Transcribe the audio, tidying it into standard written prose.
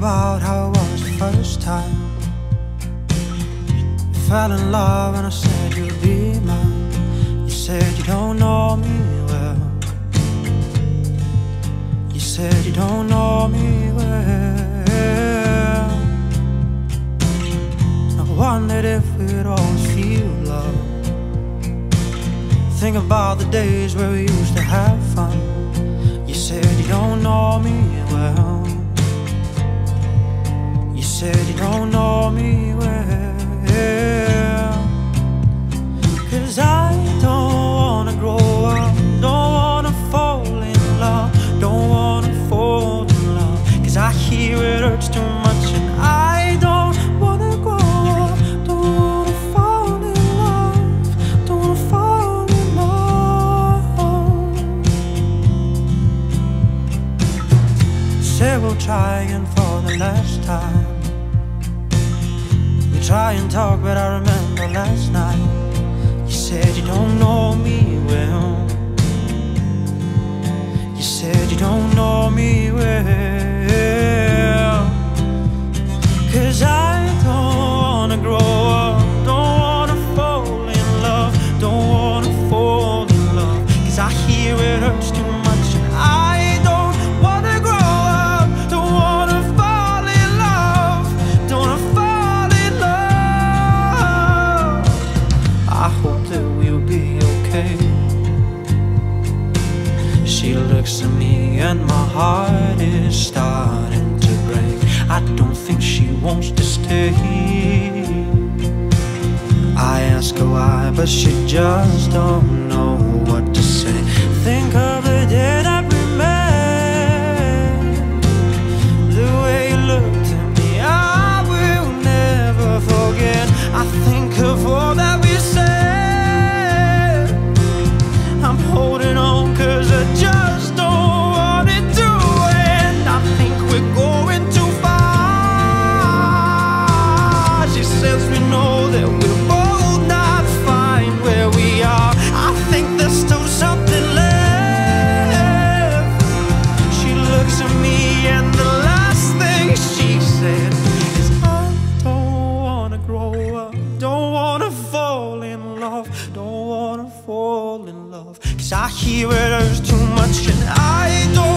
about how it was the first time we fell in love, and I said you'll be mine. You said you don't know me well. You said you don't know me well. I wondered if we'd always feel love. Think about the days where we used to have fun. You said you don't know me well. You said you don't know me well. 'Cause I don't wanna grow up, don't wanna fall in love, don't wanna fall in love. 'Cause I hear it hurts too much, and I don't wanna grow up, don't wanna fall in love, don't wanna fall. Say we'll try again for the last time. We try and talk, but I remember last night. You said you don't know me well. You said you don't know me well. 'Cause I don't wanna grow up, don't wanna fall in love, don't wanna fall in love. 'Cause I hear it hurts too much, and I she looks at me and my heart is starting to break. I don't think she wants to stay. I ask her why, but she just don't know what to say. Think of the day that we met, the way you looked at me, I will never forget. I think of all that we said. I'm holding on 'cause I just don't want it to end. I think we're going too far. She says we know that we're both not fine where we are. I think there's still something left. She looks at me and the last thing she said is, I don't wanna grow up, don't wanna fall in love, don't wanna fall in love. 'Cause I hear it hurts too much, and I don't